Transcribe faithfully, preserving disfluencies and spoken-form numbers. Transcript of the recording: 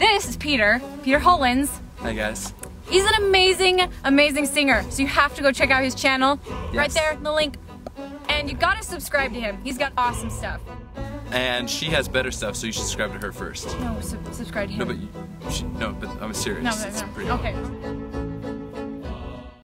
This is Peter, Peter Hollens. Hi guys. He's an amazing, amazing singer, so you have to go check out his channel. Yes. Right there, the link. And you gotta subscribe to him, he's got awesome stuff. And she has better stuff, so you should subscribe to her first. No, su subscribe to him. No, but, you, she, no, but I'm serious. No, no, no. It's pretty okay. Awesome.